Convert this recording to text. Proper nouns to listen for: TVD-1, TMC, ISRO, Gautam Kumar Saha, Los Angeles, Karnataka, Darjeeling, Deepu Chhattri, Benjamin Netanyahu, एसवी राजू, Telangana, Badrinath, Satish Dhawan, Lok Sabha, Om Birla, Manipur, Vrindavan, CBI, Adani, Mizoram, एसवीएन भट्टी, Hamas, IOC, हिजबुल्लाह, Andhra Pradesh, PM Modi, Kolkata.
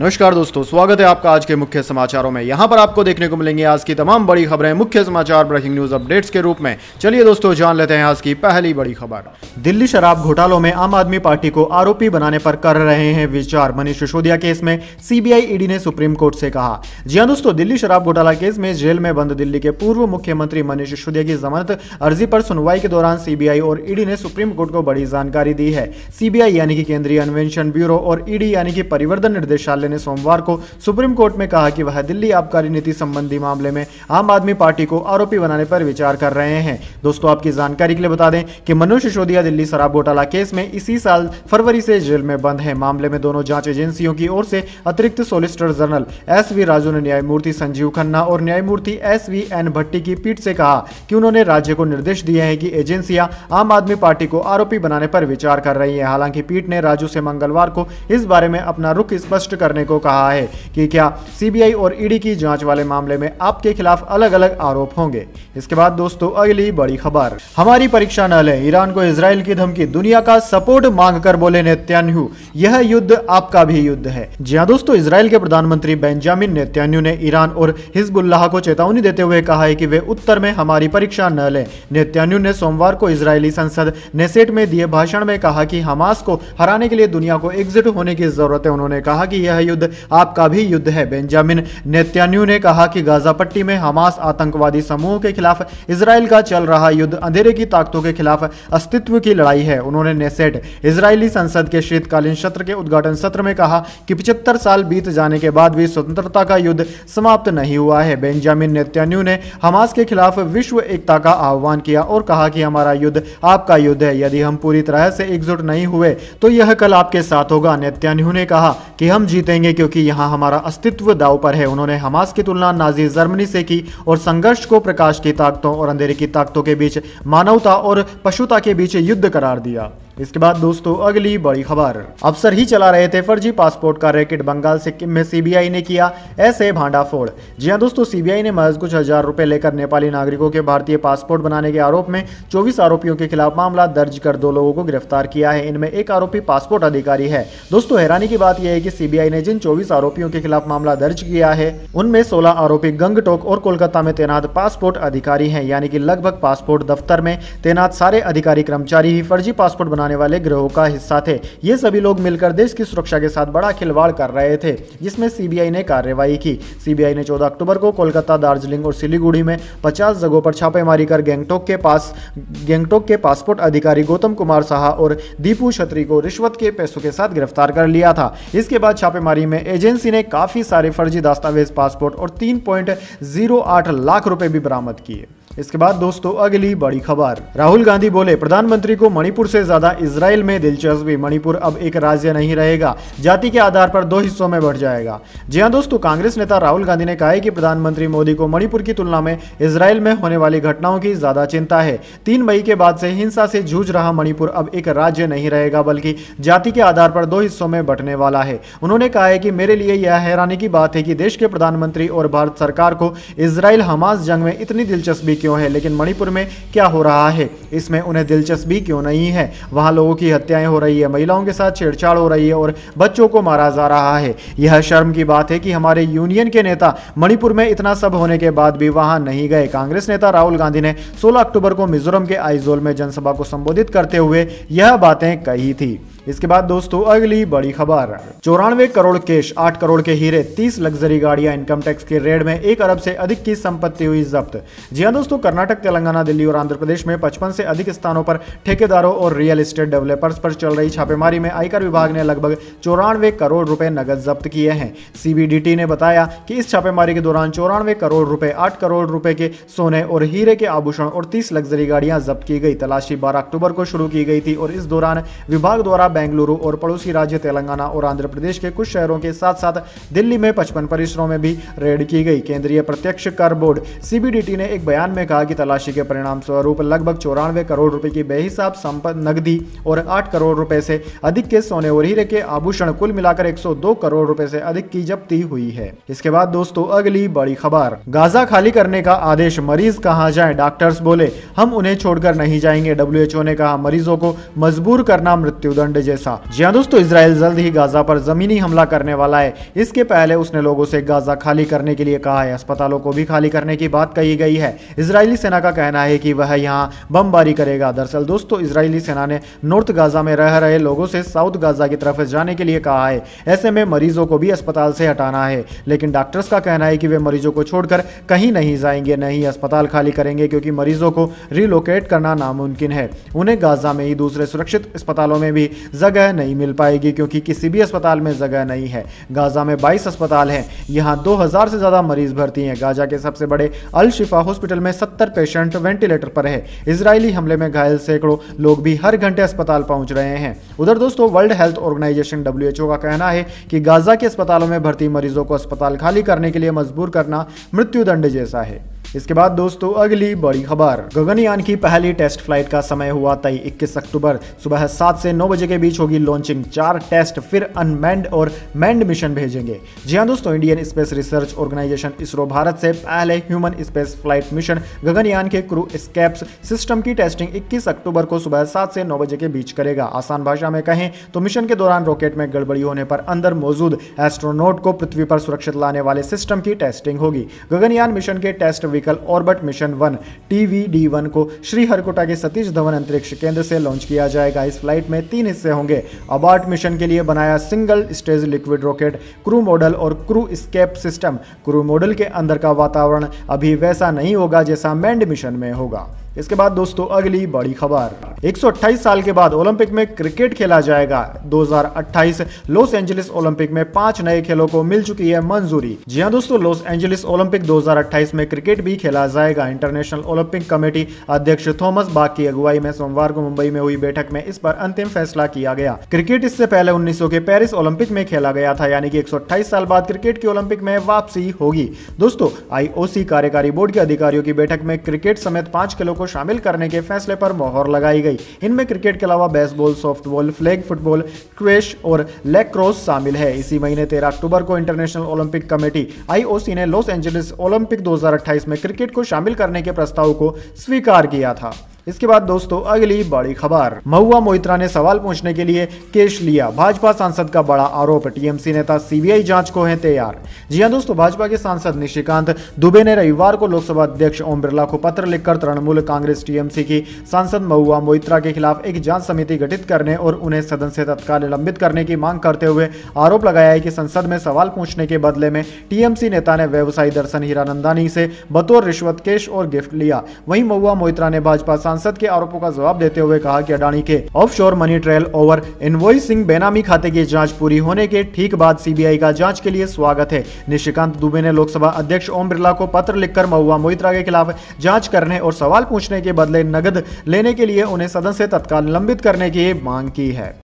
नमस्कार दोस्तों, स्वागत है आपका आज के मुख्य समाचारों में। यहाँ पर आपको देखने को मिलेंगे आज की तमाम बड़ी खबरें, मुख्य समाचार, ब्रेकिंग न्यूज अपडेट्स के रूप में। चलिए दोस्तों, जान लेते हैं आज की पहली बड़ी खबर। दिल्ली शराब घोटालों में आम आदमी पार्टी को आरोपी बनाने पर कर रहे हैं विचार, मनीष सिसोदिया केस में सीबीआई ईडी ने सुप्रीम कोर्ट से कहा। जी हाँ दोस्तों, दिल्ली शराब घोटाला केस में जेल में बंद दिल्ली के पूर्व मुख्यमंत्री मनीष सिसोदिया की जमानत अर्जी पर सुनवाई के दौरान सीबीआई और ईडी ने सुप्रीम कोर्ट को बड़ी जानकारी दी है। सीबीआई यानी कि केंद्रीय अन्वेषण ब्यूरो और ईडी यानी कि परिवर्तन निदेशालय ने सोमवार को सुप्रीम कोर्ट में कहा कि वह दिल्ली आबकारी नीति संबंधी मामले में आम आदमी पार्टी को आरोपी बनाने पर विचार कर रहे हैं। दोस्तों आपकी जानकारी के लिए बता दें कि मनीष सिसोदिया दिल्ली शराब घोटाला केस में इसी साल फरवरी से जेल में बंद हैं। मामले में दोनों जांच एजेंसियों की ओर से अतिरिक्त सोलिसिटर जनरल एसवी राजू ने न्यायमूर्ति संजीव खन्ना और न्यायमूर्ति एसवीएन भट्टी की पीठ से कहा कि उन्होंने राज्य को निर्देश दिए हैं कि एजेंसियां आम आदमी पार्टी को आरोपी बनाने पर विचार कर रही है। हालांकि पीठ ने राजू से मंगलवार को इस बारे में अपना रुख स्पष्ट करने को कहा है कि क्या सीबीआई और ईडी की जांच वाले मामले में आपके खिलाफ अलग-अलग आरोप होंगे। इसके बाद दोस्तों अगली बड़ी खबर, हमारी परीक्षा न लें, ईरान को इजरायल की धमकी, दुनिया का सपोर्ट मांगकर बोले नेतन्याहू, यह युद्ध आपका भी युद्ध है। जी हाँ दोस्तों, इजरायल के प्रधानमंत्री बेंजामिन नेतन्याहू ने ईरान और हिजबुल्लाह को चेतावनी देते हुए कहा है कि वे उत्तर में हमारी परीक्षा न लें। नेतन्याहू ने सोमवार को इजरायली संसद नेसेट में दिए भाषण में कहा कि हमास को हराने के लिए दुनिया को एकजुट होने की जरूरत है। उन्होंने कहा कि यह युद्ध आपका भी युद्ध है। बेंजामिन नेतन्याहू ने कहा कि गाजा पट्टी में हमास आतंकवादी समूहों के खिलाफ इजरायल का चल रहा युद्ध अंधेरे की ताकतों के खिलाफ अस्तित्व की लड़ाई है। उन्होंने नेसेट इजरायली संसद के शीतकालीन सत्र के उद्घाटन सत्र में कहा कि 75 साल बीत जाने के बाद भी स्वतंत्रता का युद्ध समाप्त नहीं हुआ है। बेंजामिन नेतन्याहू ने हमास के खिलाफ विश्व एकता का आह्वान किया और कहा कि हमारा युद्ध आपका युद्ध है। यदि हम पूरी तरह से एकजुट नहीं हुए तो यह कल आपके साथ होगा। नेतन्याहू ने कहा कि हम जीतेंगे क्योंकि यहाँ हमारा अस्तित्व दाव पर है। उन्होंने हमास की तुलना नाजी जर्मनी से की और संघर्ष को प्रकाश की ताकतों और अंधेरे की ताकतों के बीच, मानवता और पशुता के बीच युद्ध करार दिया। इसके बाद दोस्तों अगली बड़ी खबर, अफसर ही चला रहे थे फर्जी पासपोर्ट का रैकेट, बंगाल सिक्किम में सीबीआई ने किया ऐसे भांडाफोड़। जी हां दोस्तों, सीबीआई ने महज कुछ हजार रुपए लेकर नेपाली नागरिकों के भारतीय पासपोर्ट बनाने के आरोप में 24 आरोपियों के खिलाफ मामला दर्ज कर 2 लोगों को गिरफ्तार किया है। इनमें एक आरोपी पासपोर्ट अधिकारी है। दोस्तों हैरानी की बात यह है कि सीबीआई ने जिन 24 आरोपियों के खिलाफ मामला दर्ज किया है उनमें 16 आरोपी गंगटोक और कोलकाता में तैनात पासपोर्ट अधिकारी है, यानी कि लगभग पासपोर्ट दफ्तर में तैनात सारे अधिकारी कर्मचारी ही फर्जी पासपोर्ट आने वाले ग्रोह का हिस्सा थे। ये सभी लोग मिलकर देश की सुरक्षा के साथ बड़ा खिलवाड़ कर रहे थे, जिसमें सीबीआई ने कार्रवाई की। सीबीआई ने 14 अक्टूबर को कोलकाता, दार्जिलिंग और सिलीगुड़ी में 50 जगहों पर छापेमारी कर गैंगटोक के पासपोर्ट अधिकारी गौतम कुमार साहा और दीपू छत्री को रिश्वत के पैसों के साथ गिरफ्तार कर लिया था। इसके बाद छापेमारी में एजेंसी ने काफी सारे फर्जी दस्तावेज, पासपोर्ट और 3.08 लाख रुपए भी बरामद किए। इसके बाद दोस्तों अगली बड़ी खबर, राहुल गांधी बोले प्रधानमंत्री को मणिपुर से ज्यादा इजराइल में दिलचस्पी, मणिपुर अब एक राज्य नहीं रहेगा, जाति के आधार पर 2 हिस्सों में बढ़ जाएगा। जी हां दोस्तों, कांग्रेस नेता राहुल गांधी ने कहा है कि प्रधानमंत्री मोदी को मणिपुर की तुलना में इजराइल में होने वाली घटनाओं की ज्यादा चिंता है। 3 मई के बाद से हिंसा से जूझ रहा मणिपुर अब एक राज्य नहीं रहेगा बल्कि जाति के आधार पर 2 हिस्सों में बंटने वाला है। उन्होंने कहा है कि मेरे लिए यह हैरानी की बात है कि देश के प्रधानमंत्री और भारत सरकार को इजराइल हमास जंग में इतनी दिलचस्पी है, लेकिन मणिपुर में क्या हो रहा है इसमें उन्हें दिलचस्पी क्यों नहीं है। वहां लोगों की हत्याएं हो रही है, महिलाओं के साथ छेड़छाड़ हो रही है और बच्चों को मारा जा रहा है। यह शर्म की बात है कि हमारे यूनियन के नेता मणिपुर में इतना सब होने के बाद भी वहां नहीं गए। कांग्रेस नेता राहुल गांधी ने 16 अक्टूबर को मिजोरम के आइजोल में जनसभा को संबोधित करते हुए यह बातें कही थी। इसके बाद दोस्तों अगली बड़ी खबर, 94 करोड़ कैश, 8 करोड़ के हीरे, 30 लग्जरी गाड़ियां, इनकम टैक्स के रेड में 1 अरब से अधिक की संपत्ति हुई जब्त। जी हां दोस्तों, कर्नाटक, तेलंगाना, दिल्ली और आंध्र प्रदेश में 55 से अधिक स्थानों पर ठेकेदारों और रियल एस्टेट डेवलपर्स पर चल रही छापेमारी में आयकर विभाग ने लगभग 94 करोड़ रुपए नकद जब्त किए हैं। सीबीडीटी ने बताया कि इस छापेमारी के दौरान 94 करोड़ रुपए, 8 करोड़ रुपए के सोने और हीरे के आभूषण और 30 लग्जरी गाड़ियां जब्त की गई। तलाशी 12 अक्टूबर को शुरू की गई थी और इस दौरान विभाग द्वारा बेंगलुरु और पड़ोसी राज्य तेलंगाना और आंध्र प्रदेश के कुछ शहरों के साथ साथ दिल्ली में 55 परिसरों में भी रेड की गई। केंद्रीय प्रत्यक्ष कर बोर्ड सीबीडीटी ने एक बयान में कहा कि तलाशी के परिणाम स्वरूप लगभग 94 करोड़ रुपए की बेहिसाब संपत्ति, नकदी और 8 करोड़ रुपए से अधिक के सोने और हीरे के आभूषण, कुल मिलाकर 102 करोड़ रुपए से अधिक की जब्ती हुई है। इसके बाद दोस्तों अगली बड़ी खबर, गाजा खाली करने का आदेश, मरीज कहाँ जाए, डॉक्टर्स बोले हम उन्हें छोड़कर नहीं जाएंगे। WHO ने कहा मरीजों को मजबूर करना मृत्युदंड बॉम्बे जैसा। जी हाँ दोस्तों, इसराइल जल्द ही गाजा पर जमीनी हमला करने वाला है। इसके पहले उसने लोगों से गाजा खाली करने के लिए कहा है। अस्पतालों को भी खाली करने की बात कही गई है। इजरायली सेना का कहना है कि वह यहाँ बमबारी करेगा। दरअसल दोस्तों, इजरायली सेना ने नॉर्थ गाजा में रह रहे लोगों से साउथ गाजा की तरफ जाने के लिए कहा है। ऐसे में मरीजों को भी अस्पताल से हटाना है, लेकिन डॉक्टर्स का कहना है कि वे मरीजों को छोड़कर कहीं नहीं जाएंगे, नहीं अस्पताल खाली करेंगे, क्योंकि मरीजों को रिलोकेट करना नामुमकिन है। उन्हें गाजा में ही दूसरे सुरक्षित अस्पतालों में भी जगह नहीं मिल पाएगी, क्योंकि किसी भी अस्पताल में जगह नहीं है। गाजा में 22 अस्पताल हैं, यहाँ 2000 से ज्यादा मरीज भर्ती हैं। गाजा के सबसे बड़े अल शिफा हॉस्पिटल में 70 पेशेंट वेंटिलेटर पर है। इजरायली हमले में घायल सैकड़ों लोग भी हर घंटे अस्पताल पहुंच रहे हैं। उधर दोस्तों, वर्ल्ड हेल्थ ऑर्गेनाइजेशन WHO का कहना है कि गाजा के अस्पतालों में भर्ती मरीजों को अस्पताल खाली करने के लिए मजबूर करना मृत्युदंड जैसा है। इसके बाद दोस्तों, अगली बड़ी खबर, गगनयान की पहली टेस्ट फ्लाइट का समय हुआ तय। 21 अक्टूबर सुबह 7 से 9 बजे के बीच होगी लॉन्चिंग। 4 टेस्ट, फिर अनमैंड और मैंड मिशन भेजेंगे। जी हाँ दोस्तों, Indian space research Organisation ISRO Bharat से पहले human space flight mission Gaganyaan के क्रू एस्केप्स सिस्टम की टेस्टिंग 21 अक्टूबर को सुबह 7 से 9 बजे के बीच करेगा। आसान भाषा में कहें तो मिशन के दौरान रॉकेट में गड़बड़ी होने पर अंदर मौजूद एस्ट्रोनॉट को पृथ्वी पर सुरक्षित लाने वाले सिस्टम की टेस्टिंग होगी। गगनयान मिशन के टेस्ट ऑर्बिट मिशन 1 TVD-1 को श्रीहरिकोटा के सतीश धवन अंतरिक्ष केंद्र से लॉन्च किया जाएगा। इस फ्लाइट में 3 हिस्से होंगे। अबार्ट मिशन के लिए बनाया single stage liquid rocket, crew model और crew escape system. Crew model के अंदर का वातावरण अभी वैसा नहीं होगा जैसा मैंड मिशन में होगा। इसके बाद दोस्तों, अगली बड़ी खबर, 128 साल के बाद ओलंपिक में क्रिकेट खेला जाएगा। 2028 लॉस एंजलिस ओलंपिक में 5 नए खेलों को मिल चुकी है मंजूरी। जी हां दोस्तों, लॉस एंजलिस ओलंपिक 2028 में क्रिकेट भी खेला जाएगा। इंटरनेशनल ओलंपिक कमेटी अध्यक्ष थॉमस बाक की अगुवाई में सोमवार को मुंबई में हुई बैठक में इस पर अंतिम फैसला किया गया। क्रिकेट इससे पहले 1900 के पेरिस ओलंपिक में खेला गया था, यानी कि 128 साल बाद क्रिकेट की ओलंपिक में वापसी होगी। दोस्तों, IOC कार्यकारी बोर्ड के अधिकारियों की बैठक में क्रिकेट समेत 5 खेलों को शामिल करने के फैसले पर मोहर लगाई गई। इनमें क्रिकेट के अलावा baseball, softball, flag football, squash और लैक्रोस शामिल है। इसी महीने 13 अक्टूबर को इंटरनेशनल ओलंपिक कमेटी IOC ने लॉस एंजलिस ओलंपिक 2028 में क्रिकेट को शामिल करने के प्रस्ताव को स्वीकार किया था। इसके बाद दोस्तों, अगली बड़ी खबर, महुआ मोइत्रा ने सवाल पूछने के लिए केश लिया। भाजपा सांसद का बड़ा आरोप, TMC नेता CBI जांच को हैं तैयार। जी हां दोस्तों, भाजपा के सांसद निशिकांत दुबे ने रविवार को लोकसभा अध्यक्ष ओम बिरला को पत्र लिखकर तृणमूल कांग्रेस TMC की सांसद महुआ मोइत्रा के खिलाफ एक जांच समिति गठित करने और उन्हें सदन से तत्काल निलंबित करने की मांग करते हुए आरोप लगाया है कि संसद में सवाल पूछने के बदले में TMC नेता ने व्यवसायी दर्शन हीरानंदानी से बतौर रिश्वत कैश और गिफ्ट लिया। वहीं महुआ मोइत्रा ने भाजपा सांसद के आरोपों का जवाब देते हुए कहा कि अडानी के offshore money trail over invoicing बेनामी खाते की जांच पूरी होने के ठीक बाद CBI का जांच के लिए स्वागत है। निशिकांत दुबे ने लोकसभा अध्यक्ष ओम बिरला को पत्र लिखकर महुआ मोइत्रा के खिलाफ जांच करने और सवाल पूछने के बदले नगद लेने के लिए उन्हें सदन से तत्काल निलंबित करने की मांग की है।